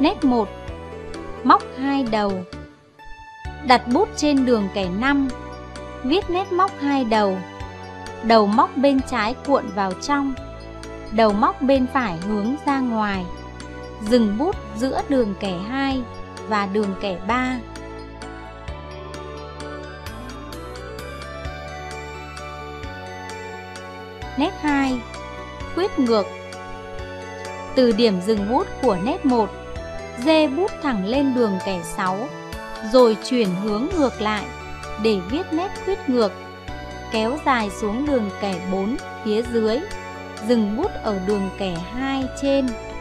Nét 1. Móc hai đầu. Đặt bút trên đường kẻ 5, viết nét móc hai đầu. Đầu móc bên trái cuộn vào trong, đầu móc bên phải hướng ra ngoài. Dừng bút giữa đường kẻ 2 và đường kẻ 3. Nét 2. Khuyết ngược. Từ điểm dừng bút của nét 1, dê bút thẳng lên đường kẻ 6, rồi chuyển hướng ngược lại để viết nét khuyết ngược, kéo dài xuống đường kẻ 4 phía dưới, dừng bút ở đường kẻ 2 trên.